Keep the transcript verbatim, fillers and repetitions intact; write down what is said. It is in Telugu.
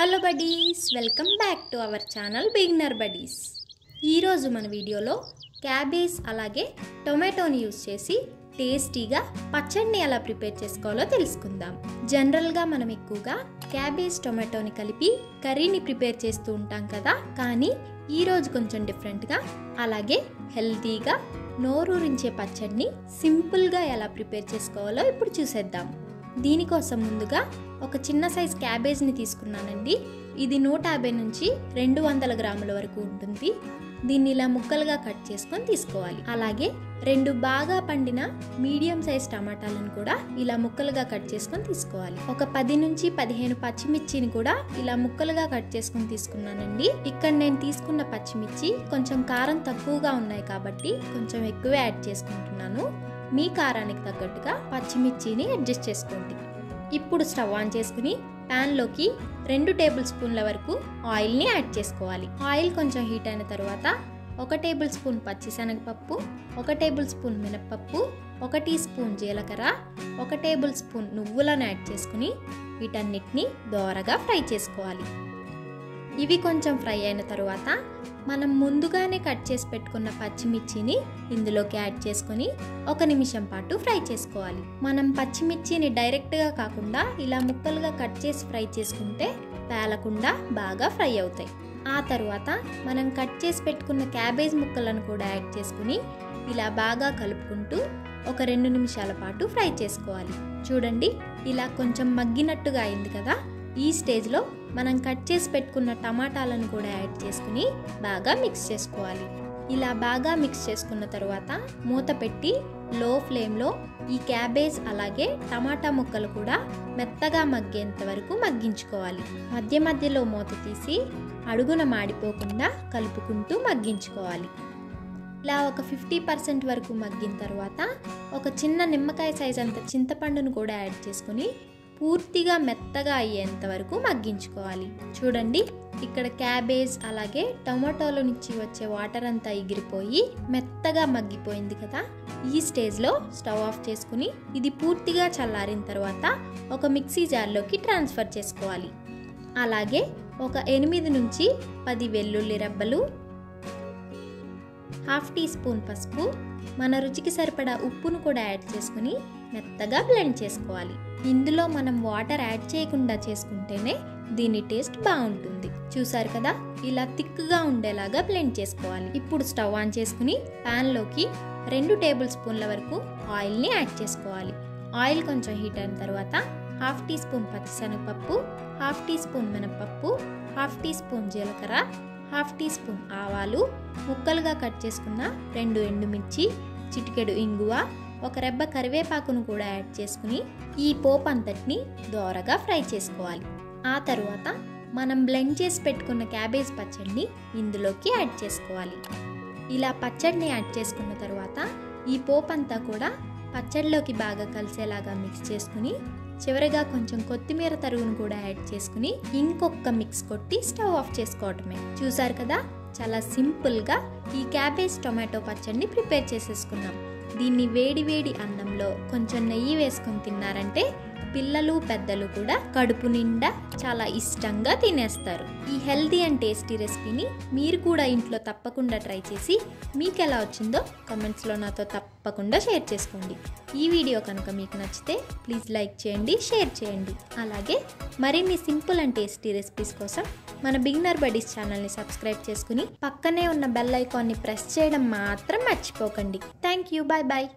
Hello buddies welcome back to our channel beginner buddies. ఈరోజు మన వీడియోలో క్యాబేజ్ అలాగే టొమాటోని యూస్ చేసి టేస్టీగా పచ్చడిని ఎలా ప్రిపేర్ చేసుకోవాలో తెలుసుకుందాం। జనరల్ గా మనం ఎక్కువగా క్యాబేజ్ టొమాటోని కలిపి కర్రీని ప్రిపేర్ చేస్తూ ఉంటాం కదా, కానీ ఈ రోజు కొంచెం డిఫరెంట్ గా అలాగే హెల్తీగా నోరూరించే పచ్చడిని సింపుల్ గా ఎలా ప్రిపేర్ చేసుకోవాలో ఇప్పుడు చూసేద్దాం। దీనికోసం ముందుగా ఒక చిన్న సైజ్ క్యాబేజ్ ని తీసుకున్నానండి। ఇది నూట యాభై నుంచి రెండు వందల గ్రాముల వరకు ఉంటుంది। దీన్ని ఇలా ముక్కలుగా కట్ చేసుకొని తీసుకోవాలి। అలాగే రెండు బాగా పండిన మీడియం సైజ్ టమాటాలను కూడా ఇలా ముక్కలుగా కట్ చేసుకొని తీసుకోవాలి। ఒక పది నుంచి పదిహేను పచ్చిమిర్చిని కూడా ఇలా ముక్కలుగా కట్ చేసుకొని తీసుకున్నానండి। ఇక్కడ నేను తీసుకున్న పచ్చిమిర్చి కొంచెం కారం తక్కువగా ఉన్నాయి కాబట్టి కొంచెం ఎక్కువ యాడ్ చేసుకుంటున్నాను। మీ కారానికి తగ్గట్టుగా పచ్చిమిర్చిని అడ్జస్ట్ చేసుకోండి। ఇప్పుడు స్టవ్ ఆన్ చేసుకుని పాన్ లోకి రెండు టేబుల్ స్పూన్ల వరకు ఆయిల్ ని యాడ్ చేసుకోవాలి। ఆయిల్ కొంచెం హీట్ అయిన తర్వాత ఒక టేబుల్ స్పూన్ పచ్చిశనగపప్పు, ఒక టేబుల్ స్పూన్ మినపప్పు, ఒక టీ స్పూన్ జీలకర్ర, ఒక టేబుల్ స్పూన్ నువ్వులను యాడ్ చేసుకుని వీటన్నిటిని దోరగా ఫ్రై చేసుకోవాలి। ఇవి కొంచెం ఫ్రై అయిన తర్వాత మనం ముందుగానే కట్ చేసి పెట్టుకున్న పచ్చిమిర్చిని ఇందులోకి యాడ్ చేసుకొని ఒక నిమిషం పాటు ఫ్రై చేసుకోవాలి। మనం పచ్చిమిర్చిని డైరెక్ట్గా కాకుండా ఇలా ముక్కలుగా కట్ చేసి ఫ్రై చేసుకుంటే పేలకుండా బాగా ఫ్రై అవుతాయి। ఆ తర్వాత మనం కట్ చేసి పెట్టుకున్న క్యాబేజ్ ముక్కలను కూడా యాడ్ చేసుకుని ఇలా బాగా కలుపుకుంటూ ఒక రెండు నిమిషాల పాటు ఫ్రై చేసుకోవాలి। చూడండి ఇలా కొంచెం మగ్గినట్టుగా అయింది కదా, ఈ స్టేజ్లో మనం కట్ చేసి పెట్టుకున్న టమాటాలను కూడా యాడ్ చేసుకుని బాగా మిక్స్ చేసుకోవాలి। ఇలా బాగా మిక్స్ చేసుకున్న తర్వాత మూత పెట్టి లో ఫ్లేమ్లో ఈ క్యాబేజ్ అలాగే టమాటా ముక్కలు కూడా మెత్తగా మగ్గేంత వరకు మగ్గించుకోవాలి। మధ్య మధ్యలో మూత తీసి అడుగున మాడిపోకుండా కలుపుకుంటూ మగ్గించుకోవాలి। ఇలా ఒక ఫిఫ్టీ పర్సెంట్ వరకు మగ్గిన తర్వాత ఒక చిన్న నిమ్మకాయ సైజ్ అంత చింతపండును కూడా యాడ్ చేసుకుని పూర్తిగా మెత్తగా అయ్యేంత వరకు మగ్గించుకోవాలి। చూడండి ఇక్కడ క్యాబేజ్ అలాగే టమాటోలో నుంచి వచ్చే వాటర్ అంతా ఎగిరిపోయి మెత్తగా మగ్గిపోయింది కదా, ఈ స్టేజ్లో స్టవ్ ఆఫ్ చేసుకుని ఇది పూర్తిగా చల్లారిన తర్వాత ఒక మిక్సీ జార్లోకి ట్రాన్స్ఫర్ చేసుకోవాలి। అలాగే ఒక ఎనిమిది నుంచి పది వెల్లుల్లి రెబ్బలు, హాఫ్ టీ స్పూన్ పసుపు, మన రుచికి సరిపడా ఉప్పును కూడా యాడ్ చేసుకుని మెత్తగా బ్లెండ్ చేసుకోవాలి। ఇందులో మనం వాటర్ యాడ్ చేయకుండా చేసుకుంటేనే దీని టేస్ట్ బాగుంటుంది। చూసారు కదా ఇలా థిక్గా ఉండేలాగా బ్లెండ్ చేసుకోవాలి। ఇప్పుడు స్టవ్ ఆన్ చేసుకుని ప్యాన్లోకి రెండు టేబుల్ స్పూన్ల వరకు ఆయిల్ని యాడ్ చేసుకోవాలి। ఆయిల్ కొంచెం హీట్ అయిన తర్వాత హాఫ్ టీ స్పూన్ పచ్చిశనగపప్పు, హాఫ్ టీ స్పూన్ మినపప్పు, హాఫ్ టీ స్పూన్ జీలకర్ర, హాఫ్ టీ స్పూన్ ఆవాలు, ముక్కలుగా కట్ చేసుకున్న రెండు ఎండుమిర్చి, చిటికెడు ఇంగువ, ఒక రెబ్బ కరివేపాకును కూడా యాడ్ చేసుకుని ఈ పోపు అంతటిని దోరగా ఫ్రై చేసుకోవాలి। ఆ తర్వాత మనం బ్లెండ్ చేసి పెట్టుకున్న క్యాబేజ్ పచ్చడిని ఇందులోకి యాడ్ చేసుకోవాలి। ఇలా పచ్చడిని యాడ్ చేసుకున్న తర్వాత ఈ పోపు అంతా కూడా పచ్చడిలోకి బాగా కలిసేలాగా మిక్స్ చేసుకుని చివరిగా కొంచెం కొత్తిమీర తరుగును కూడా యాడ్ చేసుకుని ఇంకొక మిక్స్ కొట్టి స్టవ్ ఆఫ్ చేసుకోవటమే। చూసారు కదా చాలా సింపుల్గా ఈ క్యాబేజ్ టొమాటో పచ్చడిని ప్రిపేర్ చేసేసుకున్నాం। దీన్ని వేడి వేడి అన్నంలో కొంచెం నెయ్యి వేసుకొని తిన్నారంటే పిల్లలు పెద్దలు కూడా కడుపు నిండా చాలా ఇష్టంగా తినేస్తారు। ఈ హెల్దీ అండ్ టేస్టీ రెసిపీని మీరు కూడా ఇంట్లో తప్పకుండా ట్రై చేసి మీకు ఎలా వచ్చిందో కామెంట్స్లో నాతో తప్పకుండా షేర్ చేసుకోండి। ఈ వీడియో కనుక మీకు నచ్చితే ప్లీజ్ లైక్ చేయండి, షేర్ చేయండి। అలాగే మరిన్ని సింపుల్ అండ్ టేస్టీ రెసిపీస్ కోసం మన బిగినర్ బడీస్ ఛానల్ని సబ్స్క్రైబ్ చేసుకుని పక్కనే ఉన్న బెల్ ఐకాన్ని ప్రెస్ చేయడం మాత్రం మర్చిపోకండి। Thank you, bye bye.